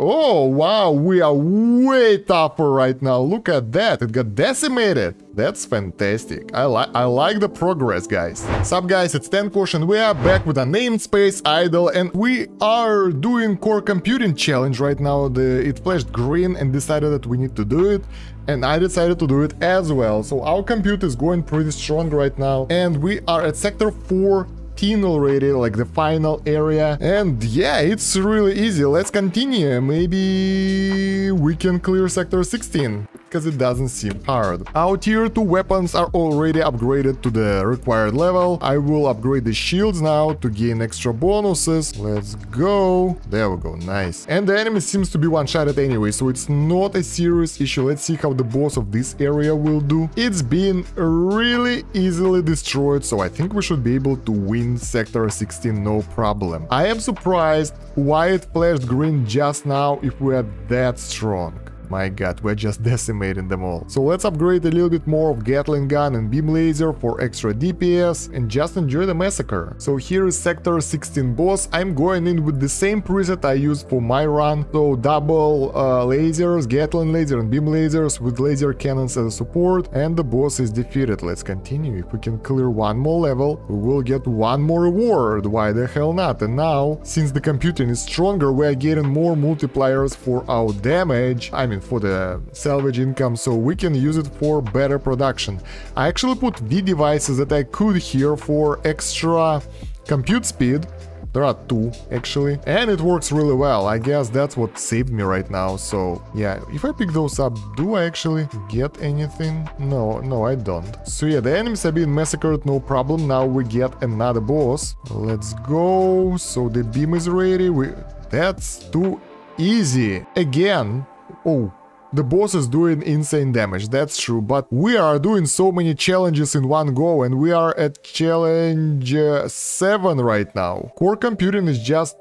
Oh, wow, we are way tougher right now. Look at that, it got decimated. That's fantastic. I like the progress, guys. Sup, guys, it's Stan Kosh, and we are back with Unnamed Space Idle, and we are doing core computing challenge right now. It flashed green and decided that we need to do it, and I decided to do it as well. So our compute is going pretty strong right now, and we are at sector 4 already, like the final area. And yeah, it's really easy. Let's continue. Maybe we can clear sector 16, because it doesn't seem hard. Our tier 2 weapons are already upgraded to the required level. I will upgrade the shields now to gain extra bonuses. Let's go. There we go. Nice. And the enemy seems to be one-shotted anyway, so it's not a serious issue. Let's see how the boss of this area will do. It's been really easily destroyed, so I think we should be able to win sector 16, no problem. I am surprised why it flashed green just now if we are that strong. My god, we're just decimating them all. So let's upgrade a little bit more of Gatling gun and beam laser for extra DPS and just enjoy the massacre. So here is sector 16 boss. I'm going in with the same preset I used for my run. So double lasers, Gatling laser and beam lasers with laser cannons as support, and the boss is defeated. Let's continue. If we can clear one more level, we will get one more reward. Why the hell not? And now, since the computing is stronger, we are getting more multipliers for our damage. I mean, for the salvage income, so we can use it for better production. I actually put the devices that I could here for extra compute speed. There are two, actually, and it works really well. I guess that's what saved me right now. So yeah, if I pick those up, do I actually get anything? No, I don't. So yeah, the enemies have been massacred, no problem. Now we get another boss. Let's go. So the beam is ready. That's too easy. Again. Oh, the boss is doing insane damage, that's true, but we are doing so many challenges in one go, and we are at challenge 7 right now. Core computing is just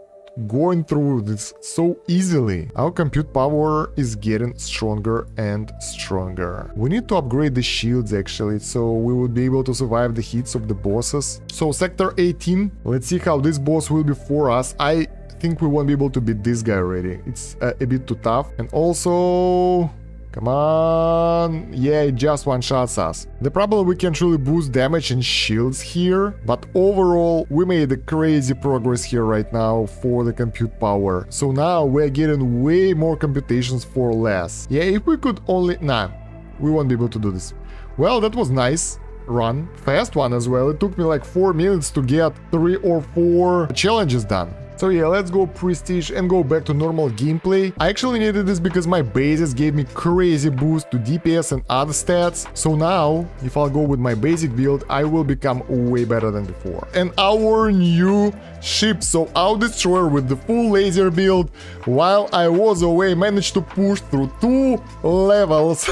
going through this so easily. Our compute power is getting stronger and stronger. We need to upgrade the shields, actually, so we would be able to survive the hits of the bosses. So sector 18, let's see how this boss will be for us. I think we won't be able to beat this guy already. It's a bit too tough. And also, come on. Yeah, it just one-shots us. The problem, we can truly boost damage and shields here, but overall, we made a crazy progress here right now for the compute power. So now we're getting way more computations for less. Yeah, if we could only... Nah, we won't be able to do this. Well, that was nice. Run. Fast one as well. It took me like 4 minutes to get 3 or 4 challenges done. So yeah, let's go prestige and go back to normal gameplay. I actually needed this because my bases gave me crazy boost to DPS and other stats. So now, if I'll go with my basic build, I will become way better than before. And our new ship, so our destroyer with the full laser build, while I was away, managed to push through 2 levels.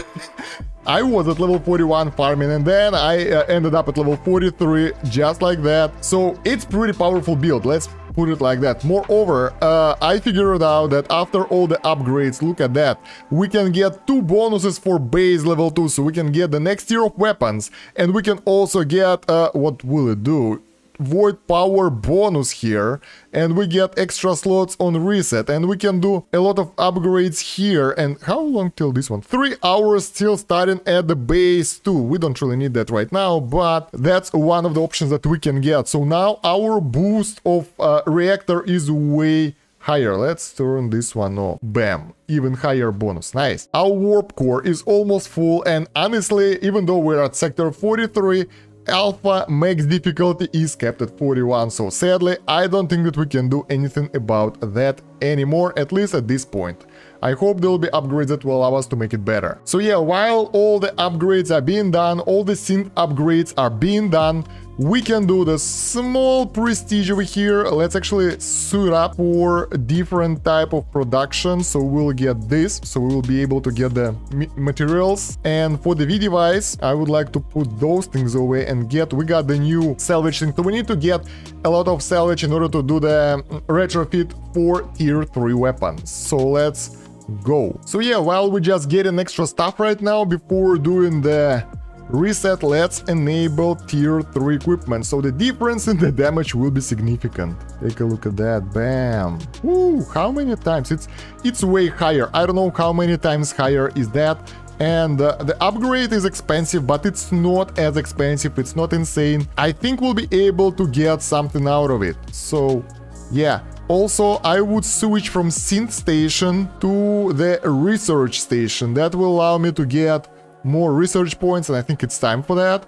I was at level 41 farming, and then I ended up at level 43, just like that. So it's pretty powerful build, let's put it like that. Moreover, I figured out that after all the upgrades, look at that, we can get 2 bonuses for base level 2, so we can get the next tier of weapons, and we can also get, what will it do? Void power bonus here, and we get extra slots on reset, and we can do a lot of upgrades here. And how long till this one? 3 hours still, starting at the base 2. We don't really need that right now, but that's one of the options that we can get. So now our boost of reactor is way higher. Let's turn this one off. Bam. Even higher bonus. Nice. Our warp core is almost full, and honestly, even though we're at sector 43, Alpha max difficulty is kept at 41, so sadly, I don't think that we can do anything about that anymore, at least at this point. I hope there will be upgrades that will allow us to make it better. So yeah, while all the upgrades are being done, all the synth upgrades are being done, we can do the small prestige over here. Let's actually suit up for different type of production, so we'll get this, so we'll be able to get the materials. And for the V device, I would like to put those things away and get, we got the new salvage thing, so we need to get a lot of salvage in order to do the retrofit for tier 3 weapons. So let's go. So yeah, while we just getting extra stuff right now before doing the reset, let's enable tier 3 equipment, so the difference in the damage will be significant. Take a look at that, bam! Ooh, how many times? It's way higher, I don't know how many times higher is that. And the upgrade is expensive, but it's not as expensive, it's not insane. I think we'll be able to get something out of it, so yeah. Also, I would switch from synth station to the research station. That will allow me to get more research points, and I think it's time for that.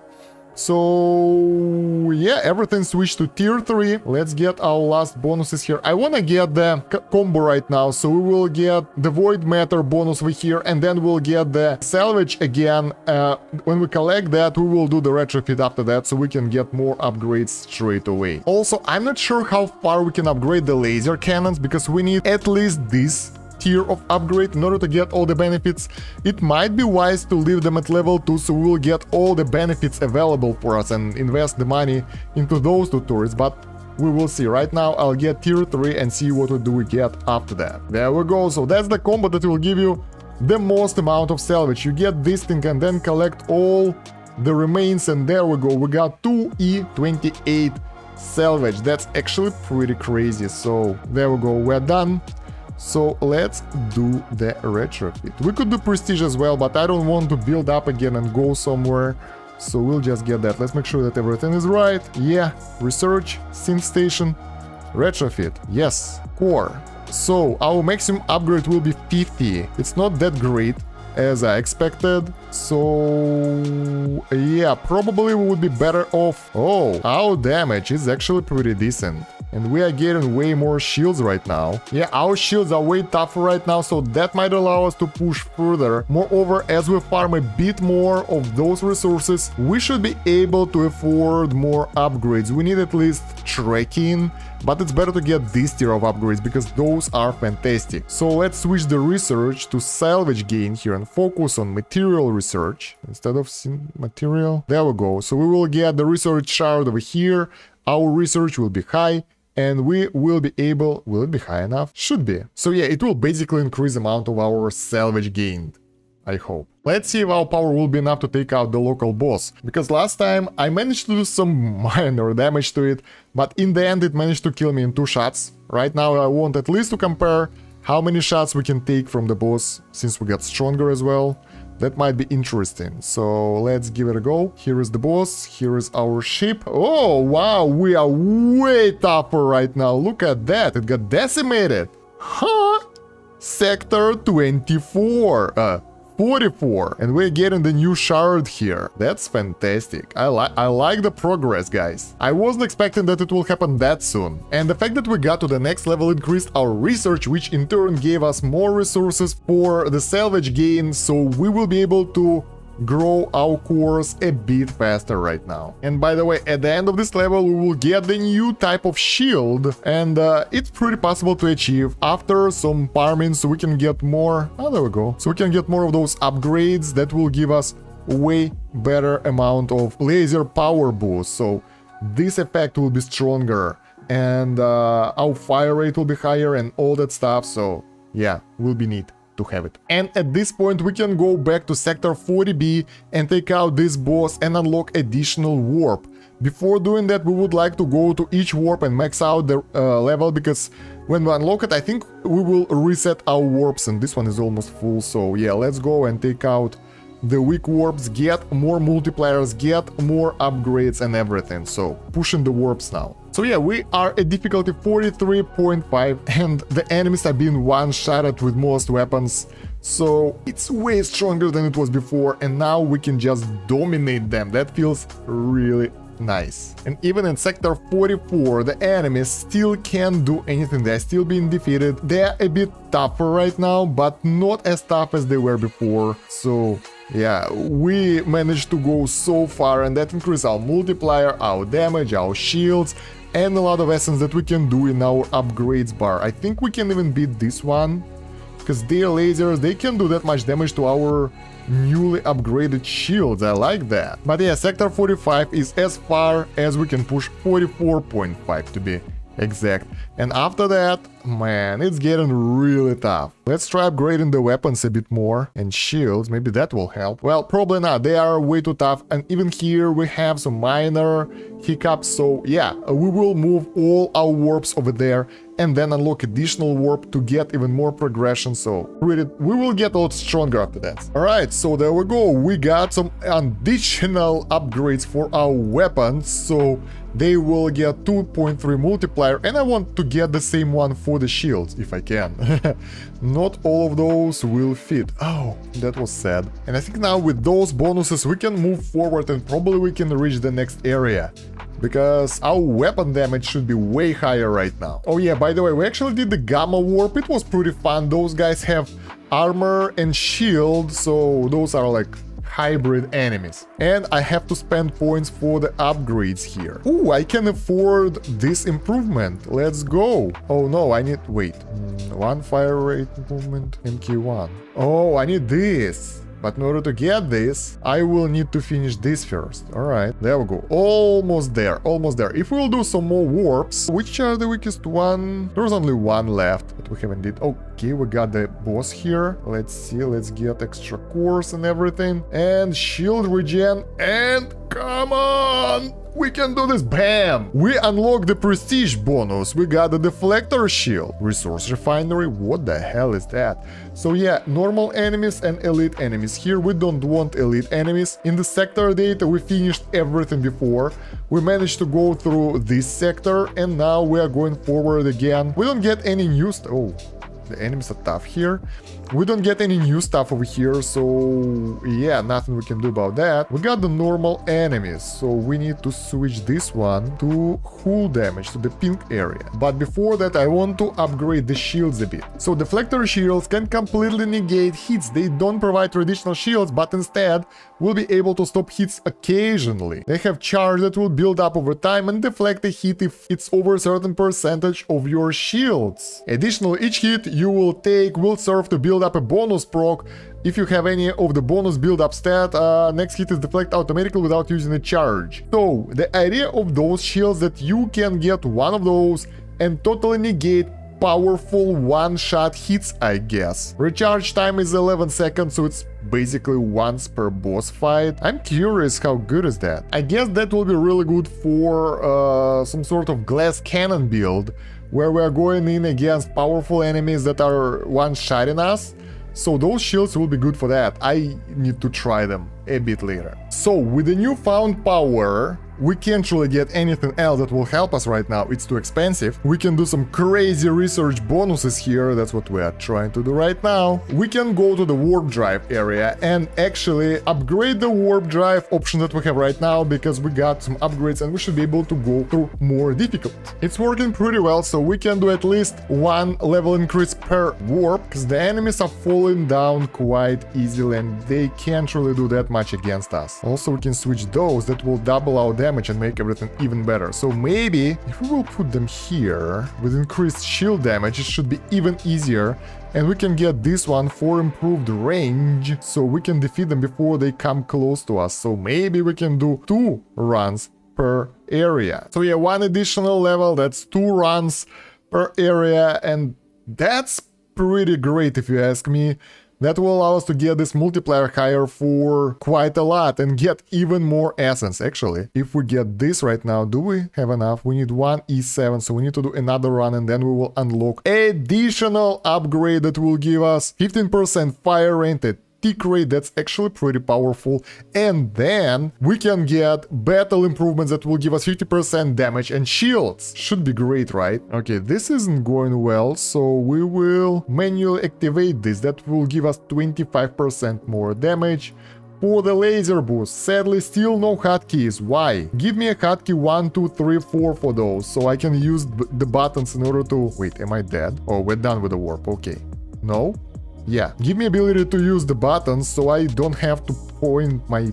So yeah, everything switched to tier 3. Let's get our last bonuses here. I want to get the combo right now, so we will get the void matter bonus over here, and then we'll get the salvage again. When we collect that, we will do the retrofit after that, so we can get more upgrades straight away. Also, I'm not sure how far we can upgrade the laser cannons, because we need at least this tier of upgrade in order to get all the benefits. It might be wise to leave them at level 2, so we'll get all the benefits available for us and invest the money into those two turrets, but we will see. Right now I'll get tier 3 and see what we get after that. There we go, so that's the combo that will give you the most amount of salvage. You get this thing and then collect all the remains, and there we go, we got 2E28 salvage. That's actually pretty crazy, so there we go, we're done. So let's do the retrofit. We could do prestige as well, but I don't want to build up again and go somewhere, so we'll just get that. Let's make sure that everything is right. Yeah, research, synth station, retrofit, yes, core. So our maximum upgrade will be 50. It's not that great as I expected, so yeah, probably we would be better off. Oh, our damage is actually pretty decent, and we are getting way more shields right now. Yeah, our shields are way tougher right now, so that might allow us to push further. Moreover, as we farm a bit more of those resources, we should be able to afford more upgrades. We need at least tracking, but it's better to get this tier of upgrades, because those are fantastic. So let's switch the research to salvage gain here and focus on material research instead of material. There we go. So we will get the research shard over here. Our research will be high, and we will be able... Will it be high enough? Should be. So yeah, it will basically increase the amount of our salvage gained, I hope. Let's see if our power will be enough to take out the local boss, because last time I managed to do some minor damage to it, but in the end it managed to kill me in 2 shots. Right now I want at least to compare how many shots we can take from the boss, since we got stronger as well. That might be interesting, so let's give it a go. Here is the boss, here is our ship. Oh, wow, we are way tougher right now. Look at that, it got decimated. Huh? Sector 44, and we're getting the new shard here. That's fantastic. I like the progress, guys. I wasn't expecting that it will happen that soon. And the fact that we got to the next level increased our research, which in turn gave us more resources for the salvage gain, so we will be able to grow our cores a bit faster right now. And by the way, at the end of this level we will get the new type of shield, and it's pretty possible to achieve after some farming, so we can get more... Oh, there we go. So we can get more of those upgrades that will give us way better amount of laser power boost, so this effect will be stronger, and our fire rate will be higher and all that stuff, so yeah, will be neat to have it. And at this point we can go back to sector 40B and take out this boss and unlock additional warp. Before doing that, we would like to go to each warp and max out the level, because when we unlock it, I think we will reset our warps, and this one is almost full, so yeah, let's go and take out the weak warps, get more multipliers, get more upgrades and everything, so pushing the warps now. So yeah, we are at difficulty 43.5, and the enemies are being one-shotted with most weapons, so it's way stronger than it was before, and now we can just dominate them. That feels really nice. And even in sector 44, the enemies still can't do anything, they're still being defeated. They're a bit tougher right now, but not as tough as they were before, so yeah, we managed to go so far, and that increased our multiplier, our damage, our shields, and a lot of essence that we can do in our upgrades bar. I think we can even beat this one, because their lasers, they can't do that much damage to our newly upgraded shields. I like that. But yeah, sector 45 is as far as we can push 44.5 to be Exact. And after that, man, it's getting really tough. Let's try upgrading the weapons a bit more. And shields, maybe that will help. Well, probably not. They are way too tough. And even here we have some minor hiccups. So yeah, we will move all our warps over there and then unlock additional warp to get even more progression. So we will get a lot stronger after that. All right, so there we go. We got some additional upgrades for our weapons. So they will get 2.3 multiplier, and I want to get the same one for the shields if I can. Not all of those will fit. Oh, that was sad. And I think now with those bonuses we can move forward and probably we can reach the next area, because our weapon damage should be way higher right now. Oh yeah, by the way, we actually did the Gamma Warp. It was pretty fun. Those guys have armor and shield, so those are like hybrid enemies. And I have to spend points for the upgrades here. Ooh, I can afford this improvement. Let's go. Oh no, I need... wait. One fire rate improvement, MQ1. Oh, I need this. But in order to get this, I will need to finish this first. Alright, there we go. Almost there, almost there. If we'll do some more warps, which are the weakest one? There's only one left, but we haven't did. Okay, we got the boss here. Let's see, let's get extra cores and everything. And shield regen, and come on! We can do this! Bam! We unlock the prestige bonus. We got the deflector shield. Resource refinery. What the hell is that? So yeah, normal enemies and elite enemies. Here we don't want elite enemies. In the sector data we finished everything before. We managed to go through this sector and now we are going forward again. We don't get any new stuff. Oh, the enemies are tough here. We don't get any new stuff over here, so yeah, nothing we can do about that. We got the normal enemies, so we need to switch this one to hull damage, to the pink area. But before that, I want to upgrade the shields a bit. So deflector shields can completely negate hits. They don't provide traditional shields, but instead will be able to stop hits occasionally. They have charge that will build up over time and deflect a hit if it's over a certain percentage of your shields. Additionally, each hit you will take will serve to build up a bonus proc. If you have any of the bonus build-up stat, next hit is deflect automatically without using a charge. So the idea of those shields that you can get one of those and totally negate powerful one-shot hits, I guess. Recharge time is 11 seconds, so it's basically once per boss fight. I'm curious how good is that. I guess that will be really good for some sort of glass cannon build, where we are going in against powerful enemies that are one-shotting us. So those shields will be good for that. I need to try them a bit later. So with the newfound power, we can't really get anything else that will help us right now. It's too expensive. We can do some crazy research bonuses here. That's what we are trying to do right now. We can go to the warp drive area and actually upgrade the warp drive option that we have right now, because we got some upgrades and we should be able to go through more difficult. It's working pretty well, so we can do at least one level increase per warp, because the enemies are falling down quite easily and they can't really do that much against us. Also, we can switch those. That will double our damage and make everything even better. So maybe if we will put them here with increased shield damage, it should be even easier. And we can get this one for improved range, so we can defeat them before they come close to us. So maybe we can do 2 runs per area. So yeah, 1 additional level, that's 2 runs per area, and that's pretty great if you ask me. That will allow us to get this multiplier higher for quite a lot and get even more essence, actually. If we get this right now, do we have enough? We need one E7, so we need to do another run and then we will unlock additional upgrade that will give us 15% fire rate, a tick rate, that's actually pretty powerful. And then we can get battle improvements that will give us 50% damage and shields. Should be great, right? Okay, this isn't going well, so we will manually activate this. That will give us 25% more damage. For the laser boost, sadly still no hotkeys. Why? Give me a hotkey 1, 2, 3, 4 for those, so I can use the buttons in order to... Wait, am I dead? Oh, we're done with the warp, okay. No? Yeah, give me ability to use the buttons so I don't have to point my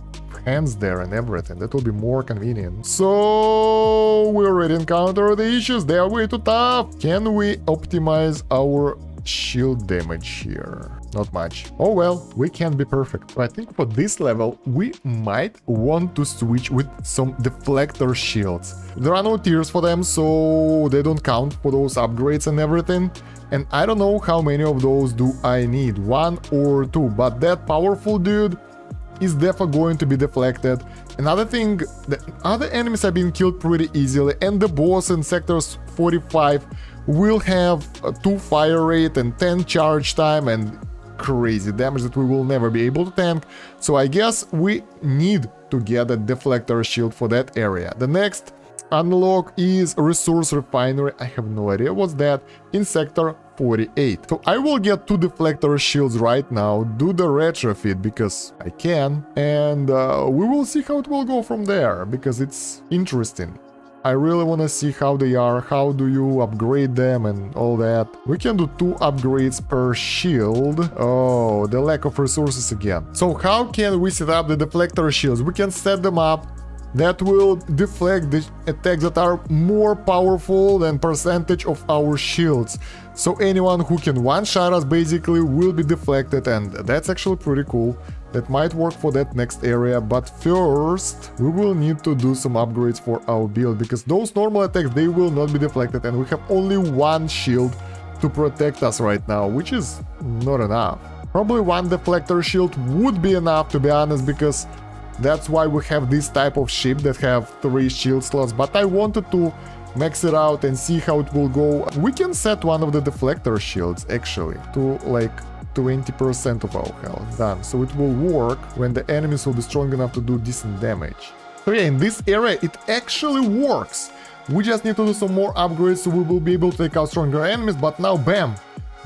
hands there and everything. That will be more convenient. So we already encountered the issues. They are way too tough. Can we optimize our shield damage here. Not much. Oh well, we can't be perfect. But I think for this level, we might want to switch with some deflector shields. There are no tiers for them, so they don't count for those upgrades and everything. And I don't know how many of those do I need, one or two, but that powerful dude is definitely going to be deflected. Another thing, the other enemies have been killed pretty easily, and the boss in sectors 45 will have a 2 fire rate and 10 charge time and crazy damage that we will never be able to tank. So I guess we need to get a deflector shield for that area. The next unlock is resource refinery. I have no idea what's that, in sector 48. So I will get 2 deflector shields right now, do the retrofit because I can, and we will see how it will go from there, because it's interesting. I really want to see how they are, how do you upgrade them and all that. We can do 2 upgrades per shield. Oh, the lack of resources again. So how can we set up the deflector shields? We can set them up. That will deflect the attacks that are more powerful than percentage of our shields. So anyone who can one-shot us basically will be deflected, and that's actually pretty cool. That might work for that next area, but first we will need to do some upgrades for our build, because those normal attacks, they will not be deflected, and we have only 1 shield to protect us right now, which is not enough. Probably 1 deflector shield would be enough, to be honest, because that's why we have this type of ship that have 3 shield slots, but I wanted to max it out and see how it will go. We can set one of the deflector shields actually to like 20% of our health. Done. So it will work when the enemies will be strong enough to do decent damage. So yeah, in this area it actually works. We just need to do some more upgrades so we will be able to take out stronger enemies, but now bam!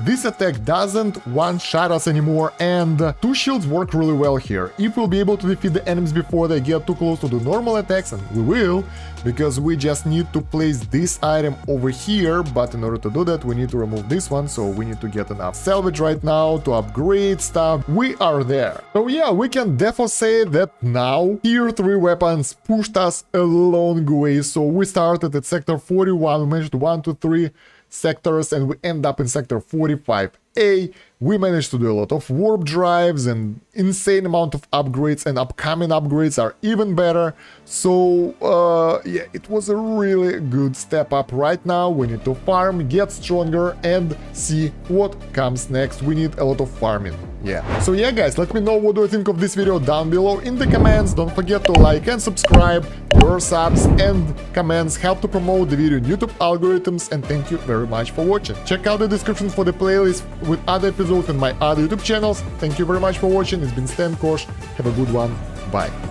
This attack doesn't one-shot us anymore, and 2 shields work really well here. If we'll be able to defeat the enemies before they get too close to the normal attacks, and we will, because we just need to place this item over here, but in order to do that, we need to remove this one, so we need to get enough salvage right now to upgrade stuff. We are there. So yeah, we can definitely say that now Tier 3 weapons pushed us a long way. So we started at sector 41, we managed 1 to 3 sectors, and we end up in sector 45A. We managed to do a lot of warp drives and insane amount of upgrades, and upcoming upgrades are even better. So yeah, it was a really good step up. Right now we need to farm, get stronger, and see what comes next. We need a lot of farming. Yeah, so yeah guys, let me know what do you think of this video down below in the comments. Don't forget to like and subscribe. Your subs and comments help to promote the video in YouTube algorithms, and thank you very much for watching. Check out the description for the playlist with other episodes and my other YouTube channels. Thank you very much for watching. It's been Stan Kosh. Have a good one. Bye.